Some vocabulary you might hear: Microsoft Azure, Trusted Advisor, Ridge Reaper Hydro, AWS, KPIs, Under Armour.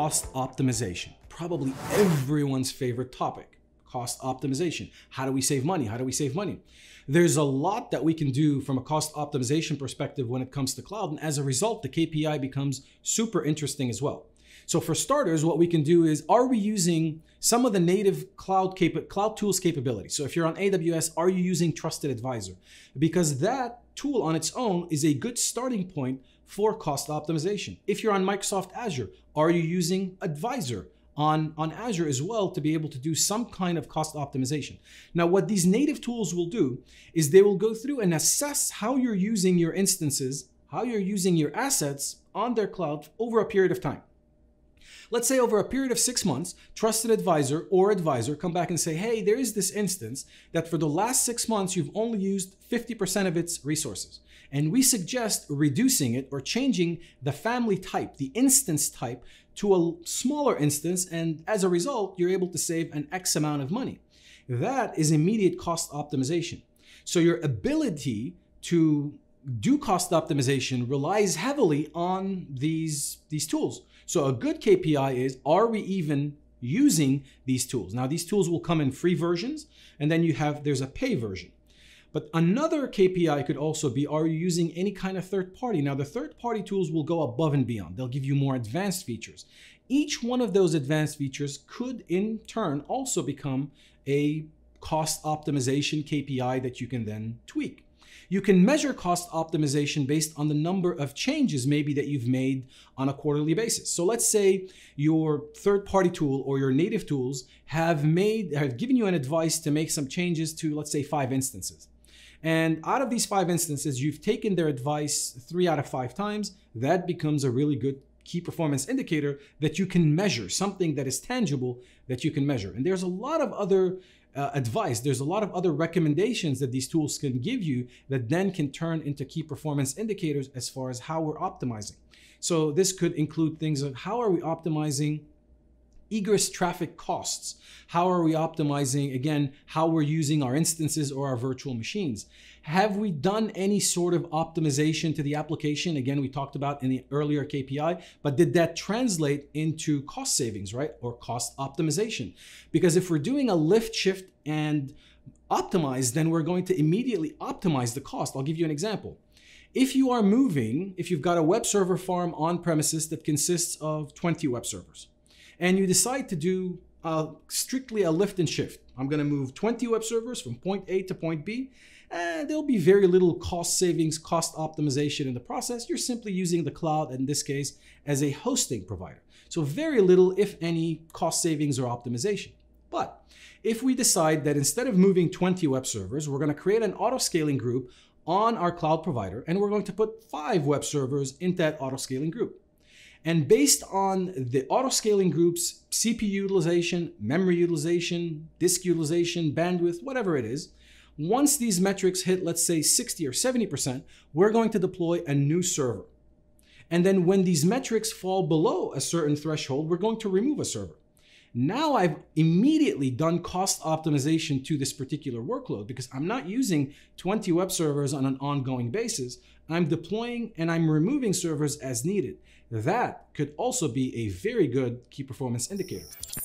cost optimization, probably everyone's favorite topic. Cost optimization. How do we save money? How do we save money? There's a lot that we can do from a cost optimization perspective when it comes to cloud. And as a result, the KPI becomes super interesting as well. So for starters, what we can do is, are we using some of the native cloud tools capabilities? So if you're on AWS, are you using Trusted Advisor? Because that tool on its own is a good starting point for cost optimization. If you're on Microsoft Azure, are you using Advisor on Azure as well to be able to do some kind of cost optimization? Now, what these native tools will do is they will go through and assess how you're using your instances, how you're using your assets on their cloud over a period of time. Let's say over a period of 6 months, Trusted Advisor or Advisor come back and say, hey, there is this instance that for the last 6 months, you've only used 50% of its resources. And we suggest reducing it or changing the family type, the instance type, to a smaller instance. And as a result, you're able to save an X amount of money. That is immediate cost optimization. So your ability to do cost optimization relies heavily on these tools. So a good KPI is, are we even using these tools? Now, these tools will come in free versions, and then there's a pay version. But another KPI could also be, are you using any kind of third party? Now, the third party tools will go above and beyond. They'll give you more advanced features. Each one of those advanced features could in turn also become a cost optimization KPI that you can then tweak. You can measure cost optimization based on the number of changes maybe that you've made on a quarterly basis. So let's say your third-party tool or your native tools have given you an advice to make some changes to, let's say, 5 instances. And out of these 5 instances, you've taken their advice 3 out of 5 times. That becomes a really good key performance indicator that you can measure, something that is tangible that you can measure. And there's a lot of other advice. There's a lot of other recommendations that these tools can give you that then can turn into key performance indicators as far as how we're optimizing. So this could include things of how are we optimizing egress traffic costs? How are we optimizing, again, how we're using our instances or our virtual machines? Have we done any sort of optimization to the application? Again, we talked about in the earlier KPI, but did that translate into cost savings, right? Or cost optimization? Because if we're doing a lift, shift, and optimize, then we're going to immediately optimize the cost. I'll give you an example. If you are moving, if you've got a web server farm on premises that consists of 20 web servers, and you decide to do strictly a lift and shift. I'm going to move 20 web servers from point A to point B. There'll be very little cost savings, cost optimization in the process. You're simply using the cloud, in this case, as a hosting provider. So very little, if any, cost savings or optimization. But if we decide that instead of moving 20 web servers, we're going to create an auto-scaling group on our cloud provider, and we're going to put 5 web servers into that auto-scaling group. And based on the auto-scaling group's CPU utilization, memory utilization, disk utilization, bandwidth, whatever it is, once these metrics hit, let's say 60 or 70%, we're going to deploy a new server. And then when these metrics fall below a certain threshold, we're going to remove a server. Now I've immediately done cost optimization to this particular workload because I'm not using 20 web servers on an ongoing basis. I'm deploying and I'm removing servers as needed. That could also be a very good key performance indicator.